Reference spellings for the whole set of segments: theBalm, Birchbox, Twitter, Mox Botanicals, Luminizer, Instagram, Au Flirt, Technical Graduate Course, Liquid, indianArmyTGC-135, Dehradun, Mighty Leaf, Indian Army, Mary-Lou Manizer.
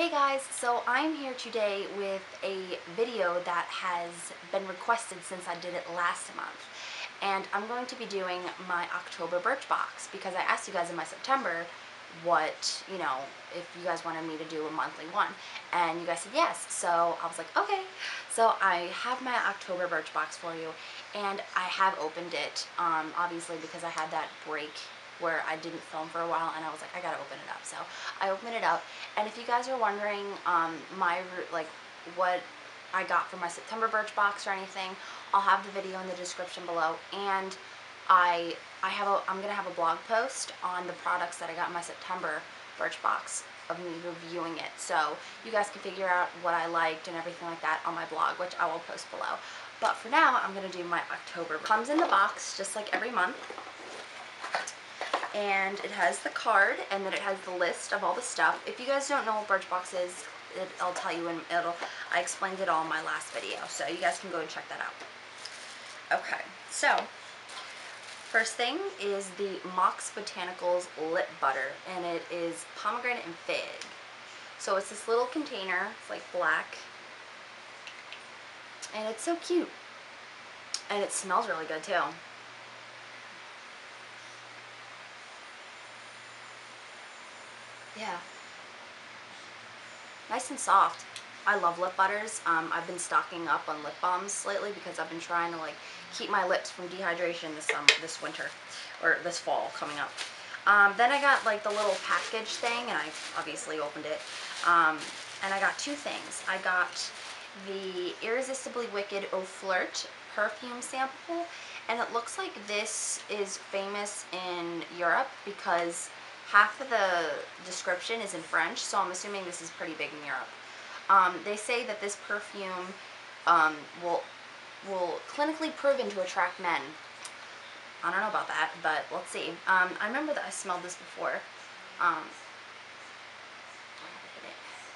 Hey guys, so I'm here today with a video that has been requested since I did it last month, and I'm going to be doing my October Birchbox because I asked you guys in my September what, you know, if you guys wanted me to do a monthly one, and you guys said yes, so I was like, okay. So I have my October Birchbox for you, and I have opened it, obviously, because I had that break where I didn't film for a while, and I was like, I gotta open it up. So I opened it up, and if you guys are wondering what I got from my September Birchbox or anything, I'll have the video in the description below, and I'm gonna have a blog post on the products that I got in my September Birchbox of me reviewing it, so you guys can figure out what I liked and everything like that on my blog, which I will post below. But for now, I'm gonna do my October. Comes in the box just like every month, and it has the card, and then it has the list of all the stuff. If you guys don't know what Birchbox is, I'll tell you, and I explained it all in my last video, so you guys can go and check that out. Okay, so first thing is the Mox Botanicals Lip Butter, and it is pomegranate and fig. So it's this little container, it's like black, and it's so cute, and it smells really good too. Yeah, nice and soft. I love lip butters. I've been stocking up on lip balms lately because I've been trying to like keep my lips from dehydration this winter, or this fall coming up. Then I got like the little package thing, and I obviously opened it. And I got two things. I got the Irresistibly Wicked Au Flirt perfume sample, and it looks like this is famous in Europe because half of the description is in French, so I'm assuming this is pretty big in Europe. They say that this perfume will clinically proven to attract men. I don't know about that, but let's see. I remember that I smelled this before.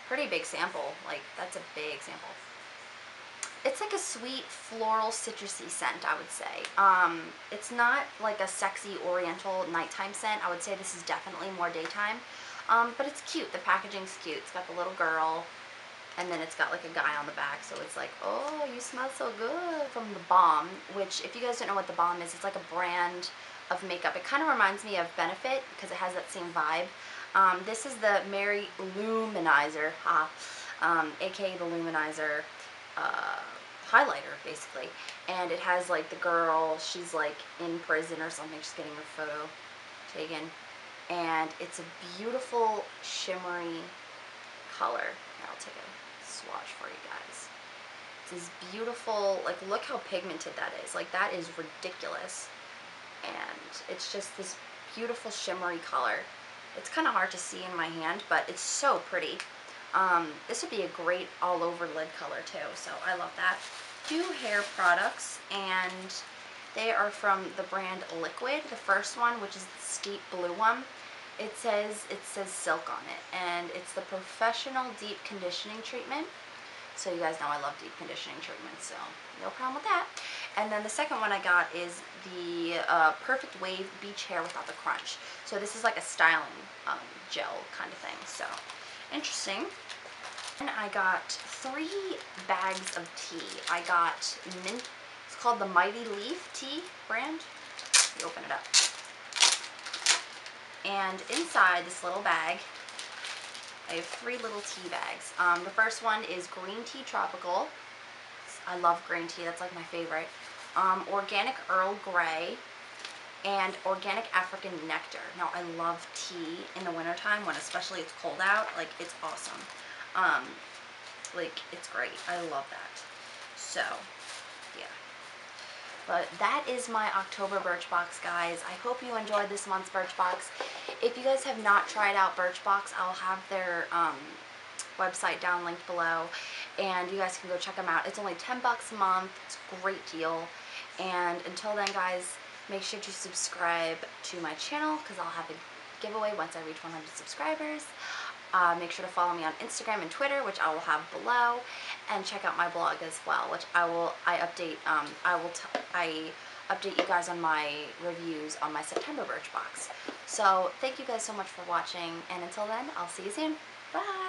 Pretty big sample. Like, that's a big sample. It's like a sweet, floral, citrusy scent, I would say. It's not like a sexy, oriental, nighttime scent. I would say this is definitely more daytime. But it's cute. The packaging's cute. It's got the little girl, and then it's got like a guy on the back. So it's like, oh, you smell so good. From theBalm, which, if you guys don't know what theBalm is, it's like a brand of makeup. It kind of reminds me of Benefit because it has that same vibe. This is the Mary-Lou Manizer, aka the Luminizer highlighter, basically, and it has like the girl, she's like in prison or something, she's getting her photo taken, and it's a beautiful shimmery color. Here, I'll take a swatch for you guys. It's this beautiful, like, look how pigmented that is. Like, that is ridiculous, and it's just this beautiful shimmery color. It's kind of hard to see in my hand, but it's so pretty. This would be a great all-over lid color too, so I love that. Two hair products, and they are from the brand Liquid. The first one, which is the steep blue one, it says silk on it, and it's the professional deep conditioning treatment. So you guys know I love deep conditioning treatments, so no problem with that. And then the second one I got is the Perfect Wave Beach Hair Without the Crunch. So this is like a styling gel kind of thing, so interesting. And I got three bags of tea. I got mint, it's called the Mighty Leaf tea brand. You open it up, and inside this little bag I have three little tea bags. The first one is green tea tropical. I love green tea, that's like my favorite. Organic Earl Grey, and organic African nectar. Now, I love tea in the wintertime, when especially it's cold out, like, it's awesome. Like, it's great. I love that. So, yeah. But that is my October Birchbox, guys. I hope you enjoyed this month's Birchbox. If you guys have not tried out Birchbox, I'll have their website down linked below, and you guys can go check them out. It's only $10 a month. It's a great deal. And until then, guys, make sure to subscribe to my channel because I'll have a giveaway once I reach 100 subscribers. Make sure to follow me on Instagram and Twitter, which I will have below, and check out my blog as well, which I update you guys on my reviews on my September Birchbox. So thank you guys so much for watching, and until then, I'll see you soon. Bye.